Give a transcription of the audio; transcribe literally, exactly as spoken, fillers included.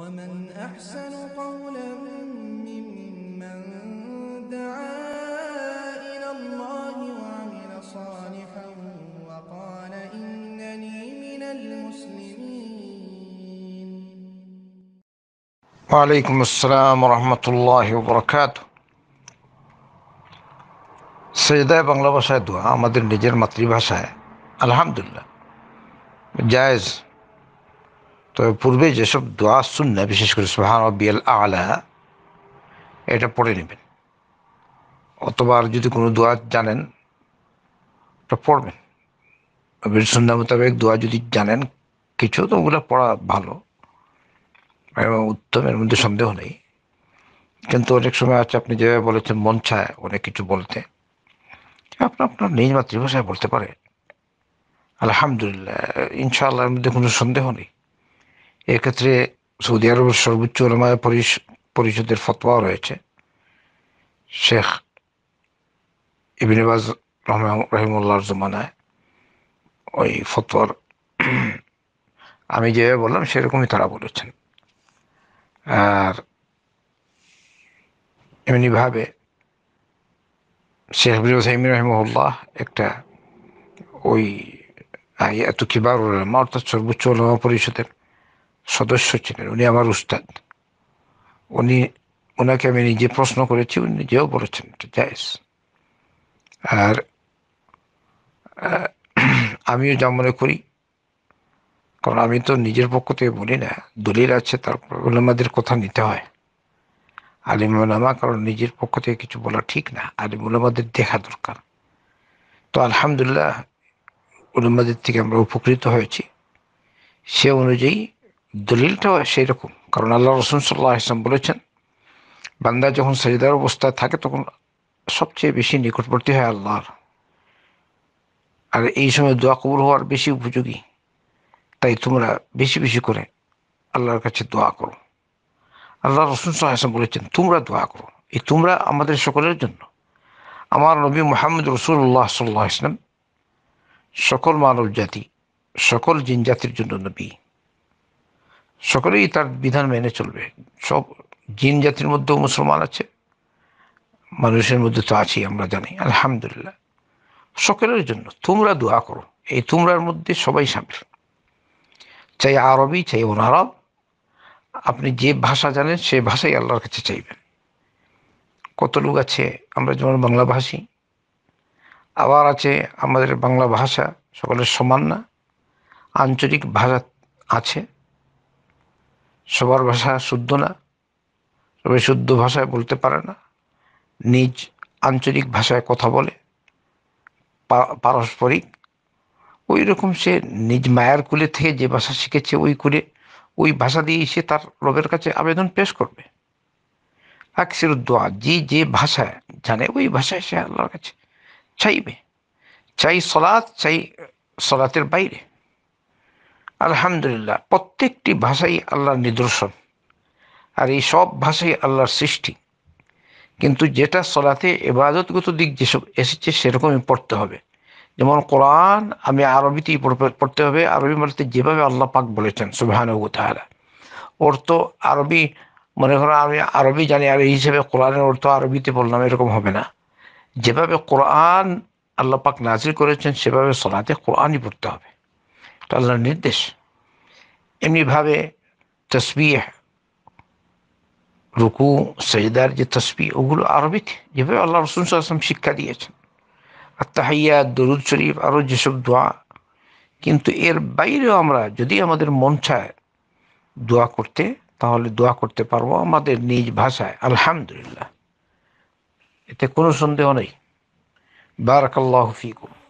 ومن أحسن قولا ممن دعا إلى الله وعمل صالحا وقال إنني من المسلمين. وعليكم السلام ورحمة الله وبركاته. সেজদায় বাংলা ভাষায় দোয়া আমাদের নিজের মাতৃভাষায় আলহামদুলিল্লাহ জায়েজ। তবে পূর্বে যেসব দোয়া সুন্নাহ, বিশেষ করে সুবহান রাব্বিয়াল আ'লা, এটা পড়ে নেবেন, অথবা আর যদি কোনো দোয়া জানেন তো পড়বেন। নবীর সুন্নাহ মোতাবেক দোয়া যদি জানেন কিছু তো ওগুলো পড়া ভালো এবং উত্তম, এর মধ্যে সন্দেহ নেই। কিন্তু অনেক সময় আছে আপনি যেভাবে বলেছেন মন চায় অনেক কিছু বলতে, আপনার আপনার নিজ মাতৃভাষায় বলতে পারে আলহামদুলিল্লাহ, ইনশাআল্লাহ এর মধ্যে কোনো সন্দেহ নেই। এক্ষেত্রে সৌদি আরবের সর্বোচ্চ উলামা পরিষদের ফতোয়া রয়েছে, শেখ ইবনে বাজ রাহিমাহুল্লাহর জমানায় ওই ফতোয়ার আমি যেভাবে বললাম সেরকমই তারা বলেছেন। আর এমনিভাবে শেখ ইবনে উসাইমিন রাহিমাহুল্লাহ একটা ওই এত কিবার উলামা অর্থাৎ সর্বোচ্চ উলামা পরিষদের সদস্য ছিলেন, উনি আমার উস্তাদ। উনি ওনাকে আমি নিজে প্রশ্ন করেছি, উনি নিজেও বলেছেন জায়েজ। আর আমিও যা মনে করি, কারণ আমি তো নিজের পক্ষ থেকে বলি না, দলিল আছে, তারপর উলামাদের কথা নিতে হয়, আলিম উলামা, কারণ নিজের পক্ষ থেকে কিছু বলা ঠিক না, আলিম উলামাদের দেখা দরকার। তো আলহামদুলিল্লাহ উলামাদের থেকে আমরা উপকৃত হয়েছি, সে অনুযায়ী দলিলটাও সেই রকম। কারণ আল্লাহ রাসূল সাল্লাল্লাহু আলাইহি ওয়াসাল্লাম বলেছেন, বান্দা যখন সাজদার অবস্থায় থাকে তখন সবচেয়ে বেশি নিকটবর্তী হয় আল্লাহর, আর এই সময় দোয়া কবুল হওয়ার বেশি উপযোগী। তাই তোমরা বেশি বেশি করে আল্লাহর কাছে দোয়া করো। আল্লাহ রাসূল সাল্লাল্লাহু আলাইহি ওয়াসাল্লাম বলেছেন তোমরা দোয়া করো, এই তোমরা আমাদের সকলের জন্য। আমার নবী মুহাম্মদ রাসূলুল্লাহ সাল্লাল্লাহু আলাইহি ওয়াসাল্লাম সকল মানব জাতি, সকল জিন জাতির জন্য নবী, সকলেই তার বিধান মেনে চলবে। সব জিন জাতির মধ্যেও মুসলমান আছে, মানুষের মধ্যে তো আছি আমরা জানি আলহামদুলিল্লাহ। সকলের জন্য তোমরা দোয়া করো, এই তোমরার মধ্যে সবাই সামিল, চাই আরবি চাই অনারব, আপনি যে ভাষা জানেন সে ভাষাই আল্লাহর কাছে চাইবেন। কত লোক আছে আমরা যেমন বাংলা ভাষী, আবার আছে আমাদের বাংলা ভাষা সকলের সমান না, আঞ্চলিক ভাষা আছে, সবার ভাষা শুদ্ধ না, সবাই শুদ্ধ ভাষায় বলতে পারে না, নিজ আঞ্চলিক ভাষায় কথা বলে পারস্পরিক। ওই রকম সে নিজ মায়ের কুলে থেকে যে ভাষা শিখেছে ওই কুলে ওই ভাষা দিয়েই সে তার রবের কাছে আবেদন পেশ করবে। আকসিরুদ দোয়া, যে যে ভাষায় জানে ওই ভাষায় সে আল্লাহর কাছে চাইবে, চাই সলাত চাই সলাতের বাইরে। আলহামদুলিল্লাহ প্রত্যেকটি ভাষাই আল্লাহর নিদর্শন, আর এই সব ভাষাই আল্লাহর সৃষ্টি। কিন্তু যেটা সলাতে ইবাদতগত দিক যেসব এসেছে সেরকমই পড়তে হবে। যেমন কোরআন আমি আরবিতেই পড়তে হবে, আরবি বলতে যেভাবে আল্লাহ পাক বলেছেন সুবহানাহু ওয়া তাআলা। অর্থ আরবি মনে করো আমি আরবি জানি আর এই হিসেবে কোরআনের অর্থ আরবিতে বললাম এরকম হবে না। যেভাবে কোরআন আল্লাহ পাক নাজিল করেছেন সেভাবে সলাতে কোরআনই পড়তে হবে, আল্লাহর নির্দেশ। এমনিভাবে তাসবিহ, রুকু, সাজদার যে তাসবিহ ওগুলো আরবিতে যেভাবে আল্লাহ রাসূল সাল্লাল্লাহু আলাইহি ওয়াসাল্লাম শিক্ষা দিয়েছেন, আত-তাহিয়াত, দরুদ শরীফ, আরও যেসব দোয়া। কিন্তু এর বাইরেও আমরা যদি আমাদের মন চায় দোয়া করতে তাহলে দোয়া করতে পারবো আমাদের নিজ ভাষায় আলহামদুলিল্লাহ, এতে কোনো সন্দেহ নেই। বারাকাল্লাহু ফিকুম।